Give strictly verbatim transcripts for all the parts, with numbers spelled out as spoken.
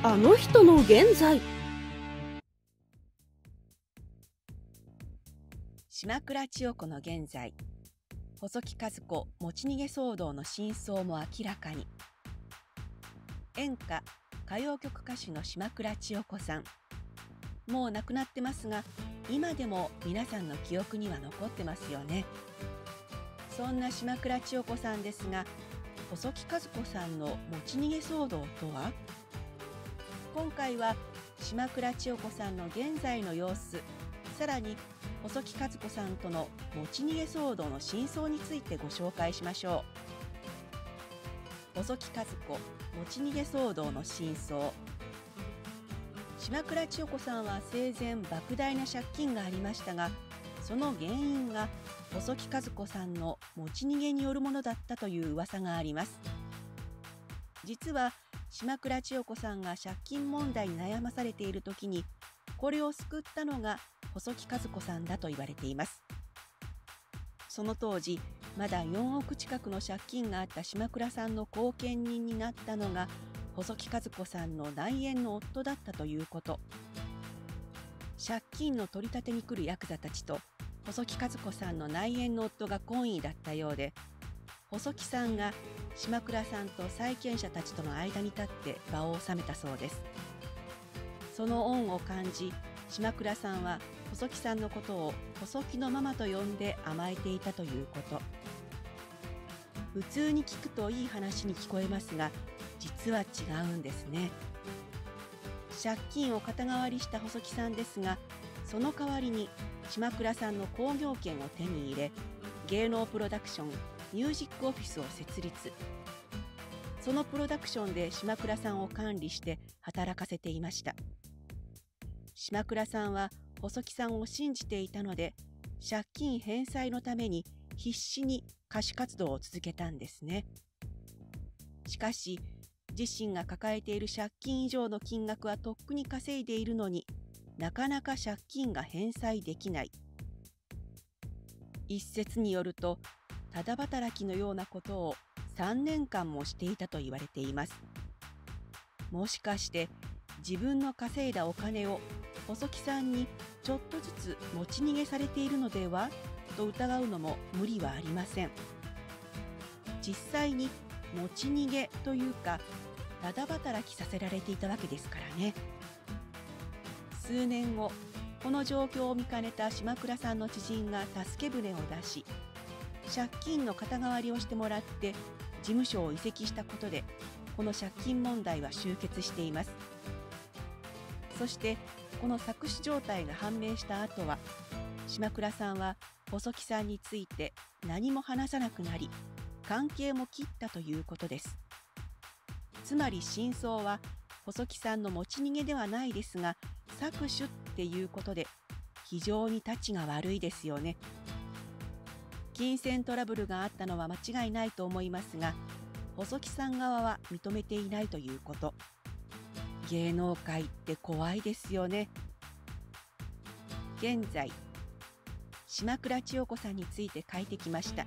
あの人の現在。島倉千代子の現在。細木数子持ち逃げ騒動の真相も明らかに。演歌・歌謡曲歌手の島倉千代子さん、もう亡くなってますが、今でも皆さんの記憶には残ってますよね。そんな島倉千代子さんですが、細木数子さんの持ち逃げ騒動とは？今回は島倉千代子さんの現在の様子、さらに細木数子さんとの持ち逃げ騒動の真相についてご紹介しましょう。細木数子持ち逃げ騒動の真相。島倉千代子さんは生前莫大な借金がありましたが、その原因が細木数子さんの持ち逃げによるものだったという噂があります。実は島倉千代子さんが借金問題に悩まされている時に、これを救ったのが細木数子さんだと言われています。その当時まだよんおく近くの借金があった島倉さんの後見人になったのが細木数子さんの内縁の夫だったということ。借金の取り立てに来るヤクザたちと細木数子さんの内縁の夫が懇意だったようで、細木さんが島倉さんと債権者たちとの間に立って場を収めたそうです。その恩を感じ、島倉さんは細木さんのことを細木のママと呼んで甘えていたということ。普通に聞くといい話に聞こえますが、実は違うんですね。借金を肩代わりした細木さんですが、その代わりに島倉さんの興行権を手に入れ、芸能プロダクションミュージックオフィスを設立。そのプロダクションで島倉さんを管理して働かせていました。島倉さんは細木さんを信じていたので、借金返済のために必死に歌手活動を続けたんですね。しかし自身が抱えている借金以上の金額はとっくに稼いでいるのに、なかなか借金が返済できない。一説によると、ただ働きのようなことをさんねんかんもしていたと言われています。もしかして自分の稼いだお金を細木さんにちょっとずつ持ち逃げされているのではと疑うのも無理はありません。実際に持ち逃げというか、ただ働きさせられていたわけですからね。数年後、この状況を見かねた島倉さんの知人が助け舟を出し、借金の肩代わりをしてもらって事務所を移籍したことで、この借金問題は終結しています。そしてこの搾取状態が判明した後は、島倉さんは細木さんについて何も話さなくなり、関係も切ったということです。つまり真相は細木さんの持ち逃げではないですが、搾取っていうことで非常に立ちが悪いですよね。金銭トラブルがあったのは間違いないと思いますが、細木さん側は認めていないということ。芸能界って怖いですよね。現在、島倉千代子さんについて書いてきました。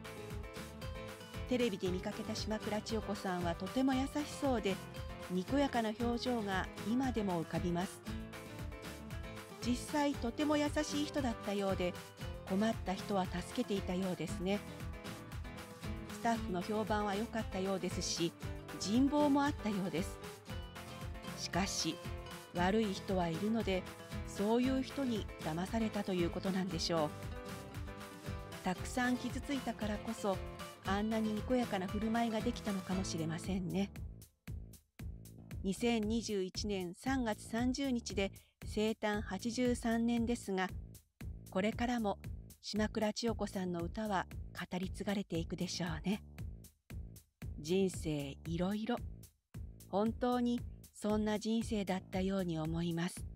テレビで見かけた島倉千代子さんはとても優しそうで、にこやかな表情が今でも浮かびます。実際とても優しい人だったようで、困った人は助けていたようですね。スタッフの評判は良かったようですし、人望もあったようです。しかし、悪い人はいるので、そういう人に騙されたということなんでしょう。たくさん傷ついたからこそ、あんなににこやかな振る舞いができたのかもしれませんね。にせんにじゅういちねんさんがつさんじゅうにちで生誕はちじゅうさんねんですが、これからも島倉千代子さんの歌は語り継がれていくでしょうね。人生いろいろ、本当にそんな人生だったように思います。